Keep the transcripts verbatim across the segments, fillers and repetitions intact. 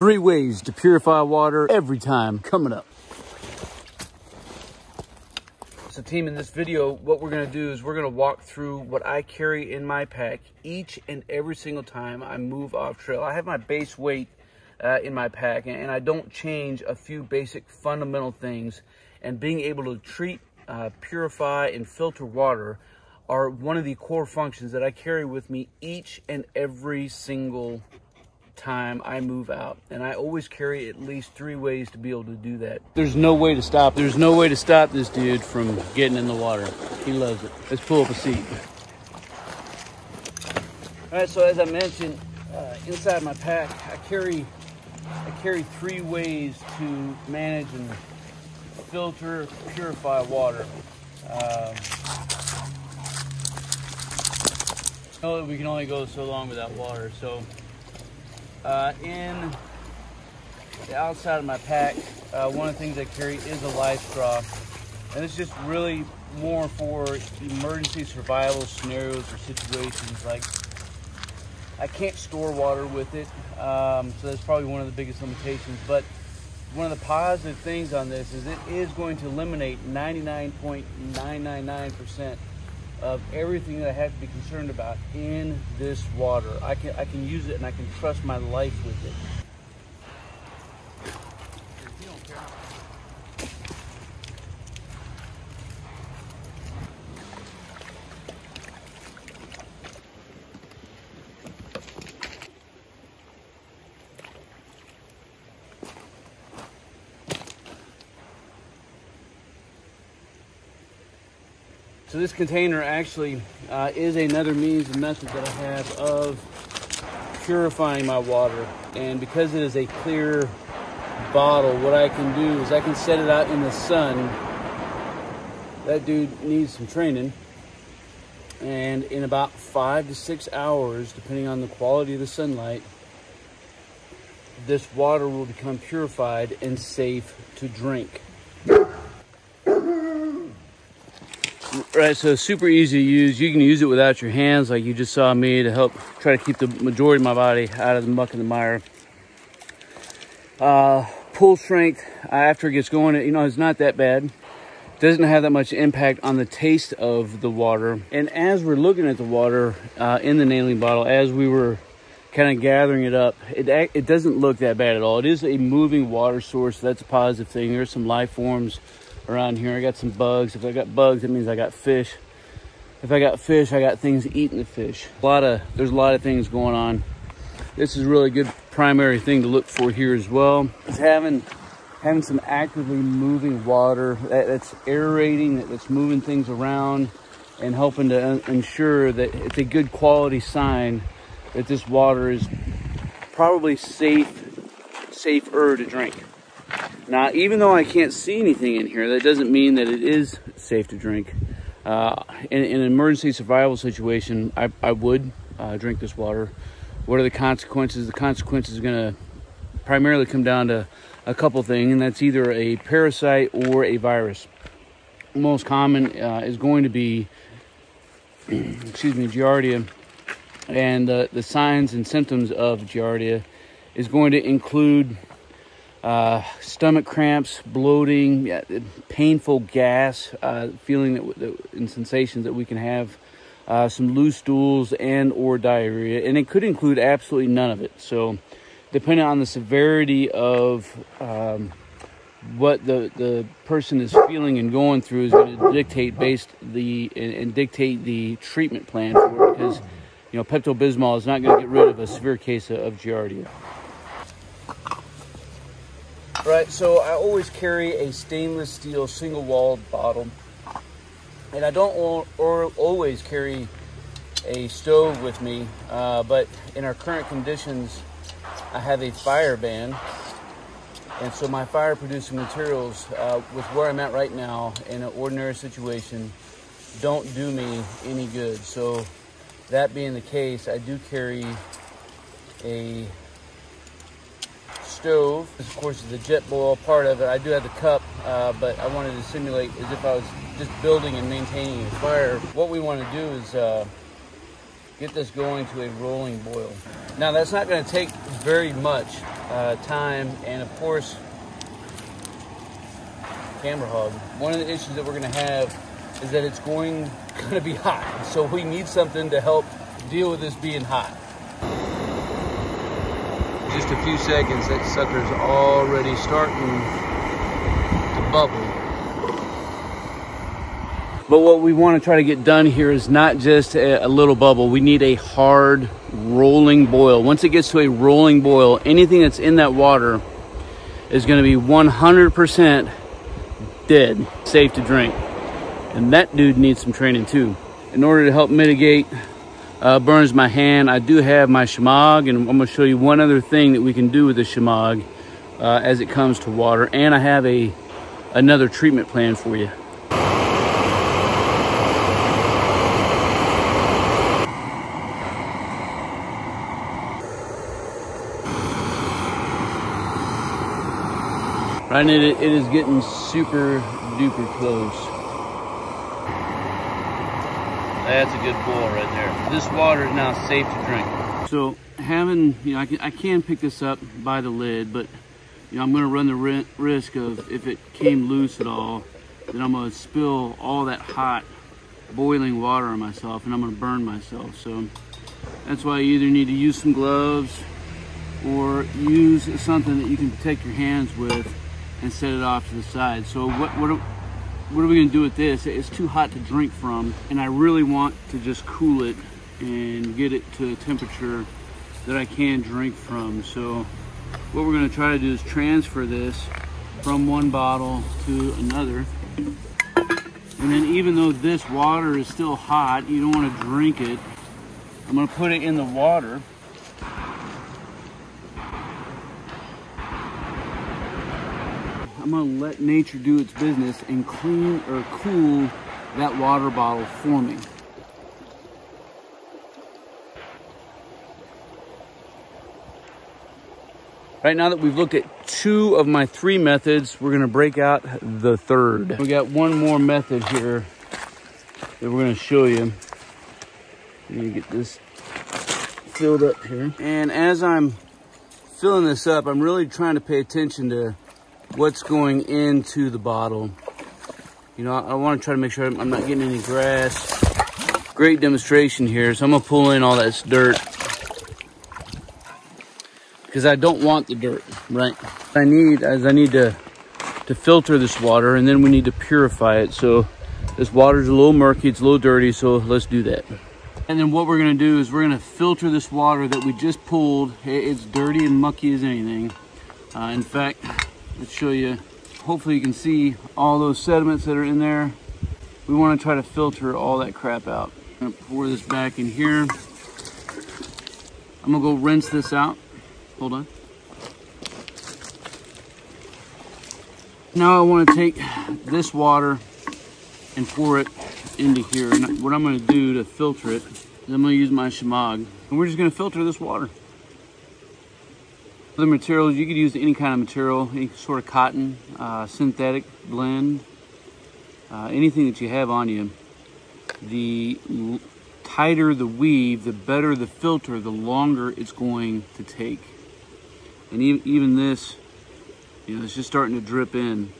Three ways to purify water every time, coming up. So team, in this video, what we're gonna do is we're gonna walk through what I carry in my pack each and every single time I move off trail. I have my base weight uh, in my pack, and, and I don't change a few basic fundamental things. And being able to treat, uh, purify, and filter water are one of the core functions that I carry with me each and every single time I move out, and I always carry at least three ways to be able to do that. There's no way to stop. There's no way to stop this dude from getting in the water. He loves it. Let's pull up a seat. All right, so as I mentioned, uh, inside my pack, I carry, I carry three ways to manage and filter, purify water. Um, I know that we can only go so long without water, so. Uh, in the outside of my pack, uh, one of the things I carry is a LifeStraw, and it's just really more for emergency survival scenarios or situations. Like, I can't store water with it, um, so that's probably one of the biggest limitations. But one of the positive things on this is it is going to eliminate ninety-nine point nine nine nine percent of everything that I have to be concerned about in this water. I can I can use it, and I can trust my life with it. So this container actually uh, is another means and method that I have of purifying my water. And because it is a clear bottle, what I can do is I can set it out in the sun. That dude needs some training. And in about five to six hours, depending on the quality of the sunlight, this water will become purified and safe to drink. Right, so super easy to use. You can use it without your hands, like you just saw me, to help try to keep the majority of my body out of the muck and the mire. Uh, pull strength, uh, after it gets going, you know, it's not that bad. Doesn't have that much impact on the taste of the water. And as we're looking at the water uh, in the Nalgene bottle, as we were kind of gathering it up, it, it doesn't look that bad at all. It is a moving water source, so that's a positive thing. There's some life forms around here. I got some bugs. If I got bugs, it means I got fish. If I got fish, I got things eating the fish. A lot of, there's a lot of things going on. This is really a good primary thing to look for here as well. It's having, having some actively moving water that, that's aerating, that, that's moving things around, and helping to ensure that it's a good quality sign that this water is probably safe, safer to drink. Now, even though I can't see anything in here, that doesn't mean that it is safe to drink. Uh, in, in an emergency survival situation, I, I would uh, drink this water. What are the consequences? The consequences are going to primarily come down to a couple things, and that's either a parasite or a virus. The most common uh, is going to be, excuse me, Giardia. And uh, the signs and symptoms of Giardia is going to include Uh, stomach cramps, bloating, yeah, painful gas, uh, feeling that, that, and sensations that we can have, uh, some loose stools and or diarrhea. And it could include absolutely none of it. So depending on the severity of um, what the, the person is feeling and going through is going to dictate based the and, and dictate the treatment plan for it, because, you know, Pepto-Bismol is not going to get rid of a severe case of, of Giardia. Right, so I always carry a stainless steel single-walled bottle, and I don't or, or always carry a stove with me, uh, but in our current conditions, I have a fire ban, and so my fire-producing materials, uh, with where I'm at right now in an ordinary situation, don't do me any good. So that being the case, I do carry a stove. This, of course, is the Jet Boil part of it. I do have the cup, uh, but I wanted to simulate as if I was just building and maintaining a fire. What we want to do is uh, get this going to a rolling boil. Now, that's not going to take very much. uh, time, and of course, camera hog. One of the issues that we're going to have is that it's going, going to be hot. So we need something to help deal with this being hot. Just a few seconds, that sucker's already starting to bubble. But what we want to try to get done here is not just a, a little bubble. We need a hard rolling boil. Once it gets to a rolling boil, anything that's in that water is going to be one hundred percent dead, safe to drink. And that dude needs some training too. In order to help mitigate Uh, burns my hand, I do have my shemagh, and I'm going to show you one other thing that we can do with the shemagh uh, as it comes to water, and I have a another treatment plan for you. Right now it, it is getting super duper close. That's a good boil right there. This water is now safe to drink. So having, you know, I can, I can pick this up by the lid, but you know, I'm gonna run the risk of, if it came loose at all, then I'm gonna spill all that hot boiling water on myself and I'm gonna burn myself. So that's why you either need to use some gloves or use something that you can protect your hands with and set it off to the side. So what, what do, What are we gonna do with this? It's too hot to drink from, and I really want to just cool it and get it to a temperature that I can drink from. So what we're gonna try to do is transfer this from one bottle to another. And then even though this water is still hot, you don't wanna drink it, I'm gonna put it in the water. I'm gonna let nature do its business and clean or cool that water bottle for me. Right now that we've looked at two of my three methods, we're gonna break out the third. We got one more method here that we're gonna show you. I'm gonna get this filled up here. And as I'm filling this up, I'm really trying to pay attention to what's going into the bottle. You know, I, I want to try to make sure I'm not getting any grass. Great demonstration here. So I'm going to pull in all that dirt because I don't want the dirt, right? What I need is I need to, to filter this water, and then we need to purify it. So this water's a little murky, it's a little dirty, so let's do that. And then what we're going to do is we're going to filter this water that we just pulled. It's dirty and mucky as anything. Uh, in fact, let's show you. Hopefully you can see all those sediments that are in there. We want to try to filter all that crap out. I'm gonna pour this back in here. I'm gonna go rinse this out. Hold on. Now I want to take this water and pour it into here. And what I'm gonna do to filter it is I'm gonna use my shemagh, and we're just gonna filter this water. The materials, you could use any kind of material, any sort of cotton, uh, synthetic blend, uh, anything that you have on you. The tighter the weave, the better the filter, the longer it's going to take. And e even this, you know, it's just starting to drip in.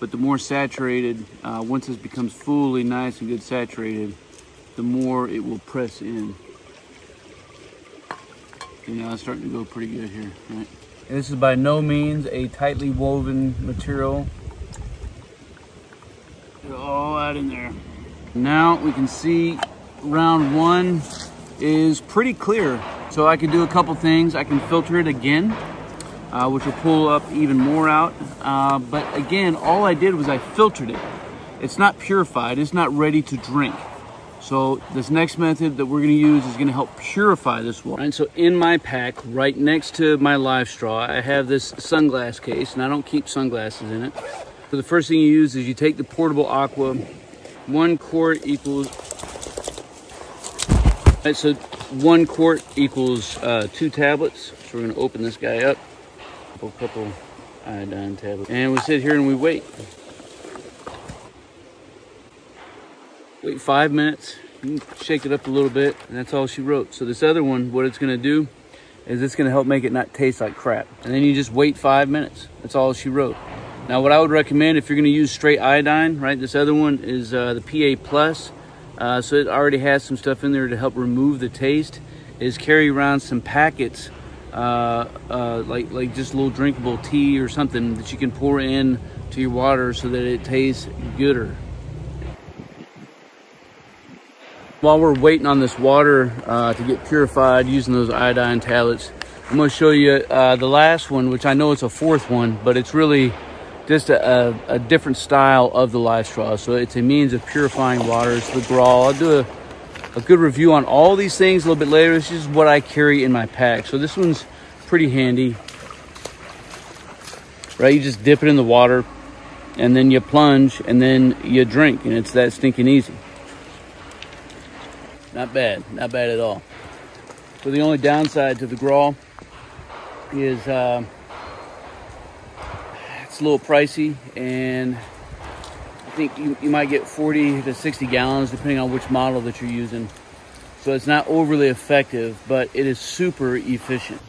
But the more saturated, uh, once this becomes fully nice and good saturated, the more it will press in. You know, it's starting to go pretty good here, right? And this is by no means a tightly woven material. Get it all out in there. Now we can see round one is pretty clear. So I can do a couple things. I can filter it again, uh, which will pull up even more out. Uh, but again, all I did was I filtered it. It's not purified, it's not ready to drink. So this next method that we're gonna use is gonna help purify this water. And so in my pack, right next to my LifeStraw, I have this sunglass case, and I don't keep sunglasses in it. So the first thing you use is you take the Portable Aqua, one quart equals, all right, so one quart equals uh, two tablets. So we're gonna open this guy up, a couple iodine tablets. And we sit here and we wait. Wait five minutes, you can shake it up a little bit, and that's all she wrote. So this other one, what it's gonna do is it's gonna help make it not taste like crap. And then you just wait five minutes. That's all she wrote. Now what I would recommend if you're gonna use straight iodine, right? This other one is uh, the P A Plus. Uh, so it already has some stuff in there to help remove the taste. Is carry around some packets, uh, uh, like, like just a little drinkable tea or something that you can pour in to your water so that it tastes gooder. While we're waiting on this water uh, to get purified using those iodine tablets, I'm going to show you uh, the last one, which I know it's a fourth one, but it's really just a, a, a different style of the LifeStraw. So it's a means of purifying water. It's the Grayl. I'll do a, a good review on all these things a little bit later. This is what I carry in my pack. So this one's pretty handy, right? You just dip it in the water and then you plunge and then you drink, and it's that stinking easy. Not bad, not bad at all. So the only downside to the Grayl is uh, it's a little pricey, and I think you, you might get forty to sixty gallons depending on which model that you're using. So it's not overly effective, but it is super efficient.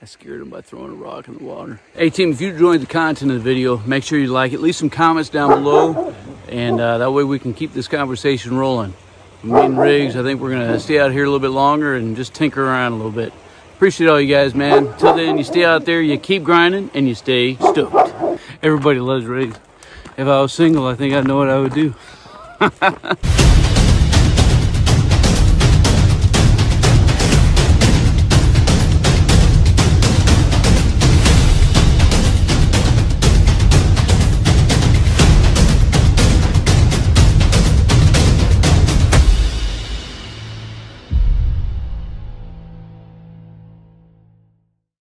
I scared him by throwing a rock in the water. Hey team, if you enjoyed the content of the video, make sure you like it, leave some comments down below, and uh, that way we can keep this conversation rolling. Me and Riggs, I think we're gonna stay out here a little bit longer and just tinker around a little bit. Appreciate all you guys, man. Till then, you stay out there, you keep grinding, and you stay stoked. Everybody loves Riggs. If I was single, I think I know what I would do.